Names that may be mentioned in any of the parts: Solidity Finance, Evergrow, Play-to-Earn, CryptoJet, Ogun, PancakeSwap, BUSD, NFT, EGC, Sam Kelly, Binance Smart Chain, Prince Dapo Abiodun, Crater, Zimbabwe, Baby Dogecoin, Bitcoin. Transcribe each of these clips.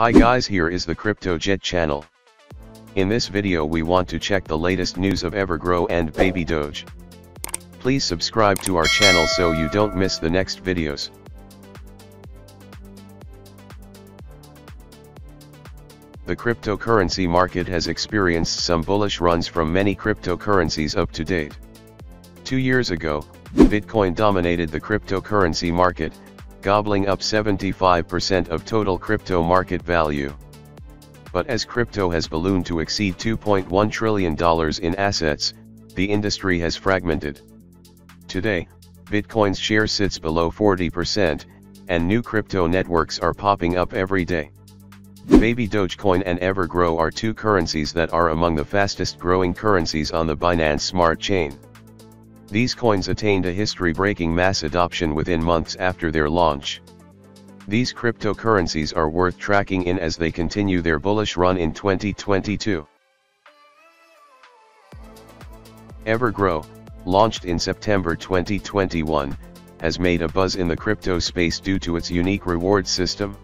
Hi guys, here is the CryptoJet channel. In this video we want to check the latest news of Evergrow and Baby Doge. Please subscribe to our channel so you don't miss the next videos. The cryptocurrency market has experienced some bullish runs from many cryptocurrencies up to date. 2 years ago, Bitcoin dominated the cryptocurrency market, gobbling up 75% of total crypto market value. But as crypto has ballooned to exceed $2.1 trillion in assets, the industry has fragmented. Today, Bitcoin's share sits below 40%, and new crypto networks are popping up every day. Baby Dogecoin and Evergrow are two currencies that are among the fastest growing currencies on the Binance Smart Chain. These coins attained a history-breaking mass adoption within months after their launch. These cryptocurrencies are worth tracking in as they continue their bullish run in 2022. Evergrow, launched in September 2021, has made a buzz in the crypto space due to its unique reward system.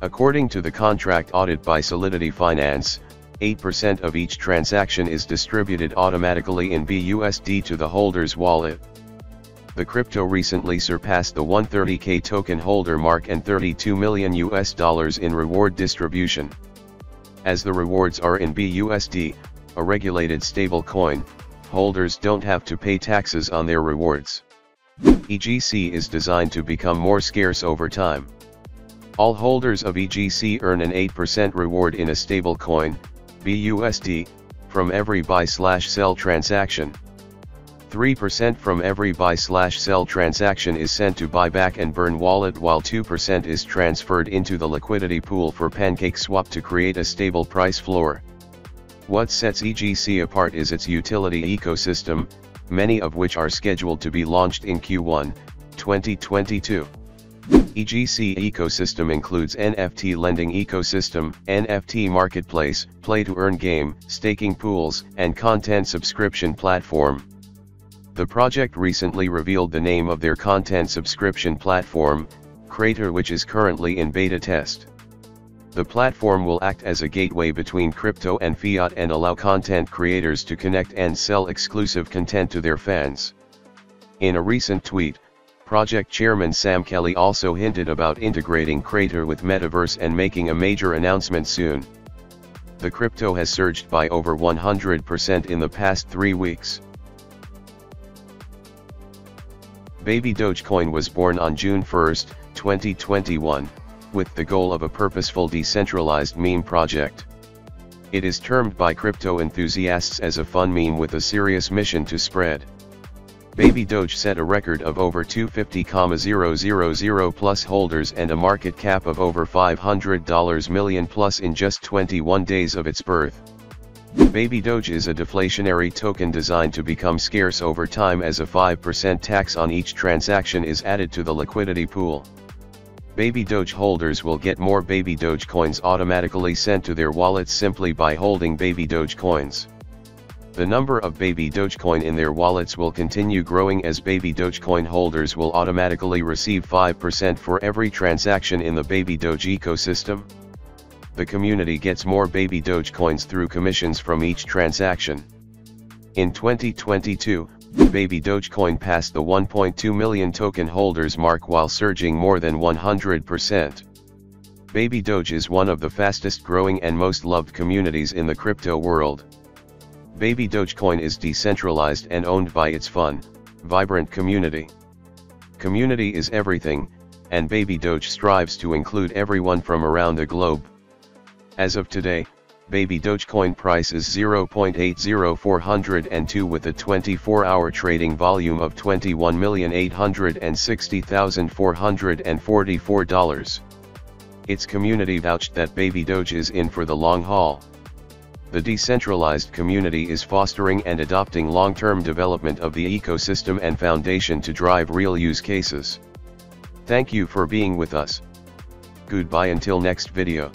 According to the contract audit by Solidity Finance, 8% of each transaction is distributed automatically in BUSD to the holder's wallet. The crypto recently surpassed the 130K token holder mark and $32 million in reward distribution. As the rewards are in BUSD, a regulated stablecoin, holders don't have to pay taxes on their rewards. EGC is designed to become more scarce over time. All holders of EGC earn an 8% reward in a stablecoin, BUSD, from every buy/sell transaction. 3% from every buy/sell transaction is sent to buyback and burn wallet, while 2% is transferred into the liquidity pool for PancakeSwap to create a stable price floor. What sets EGC apart is its utility ecosystem, many of which are scheduled to be launched in Q1, 2022. EGC ecosystem includes NFT lending ecosystem, NFT marketplace, play-to-earn game, staking pools, and content subscription platform. The project recently revealed the name of their content subscription platform, Crater, which is currently in beta test. The platform will act as a gateway between crypto and fiat and allow content creators to connect and sell exclusive content to their fans. In a recent tweet, Project Chairman Sam Kelly also hinted about integrating Crater with Metaverse and making a major announcement soon. The crypto has surged by over 100% in the past 3 weeks. Baby Dogecoin was born on June 1, 2021, with the goal of a purposeful decentralized meme project. It is termed by crypto enthusiasts as a fun meme with a serious mission to spread. Baby Doge set a record of over 250,000 plus holders and a market cap of over $500 million plus in just 21 days of its birth. Baby Doge is a deflationary token designed to become scarce over time, as a 5% tax on each transaction is added to the liquidity pool. Baby Doge holders will get more Baby Doge coins automatically sent to their wallets simply by holding Baby Doge coins. The number of Baby Dogecoin in their wallets will continue growing, as Baby Dogecoin holders will automatically receive 5% for every transaction in the Baby Doge ecosystem. The community gets more Baby Dogecoins through commissions from each transaction. In 2022, Baby Dogecoin passed the 1.2 million token holders mark while surging more than 100%. Baby Doge is one of the fastest growing and most loved communities in the crypto world. Baby Dogecoin is decentralized and owned by its fun, vibrant community. Community is everything, and Baby Doge strives to include everyone from around the globe. As of today, Baby Dogecoin price is 0.80402 with a 24-hour trading volume of $21,860,444. Its community vouched that Baby Doge is in for the long haul. The decentralized community is fostering and adopting long-term development of the ecosystem and foundation to drive real use cases. Thank you for being with us. Goodbye until next video.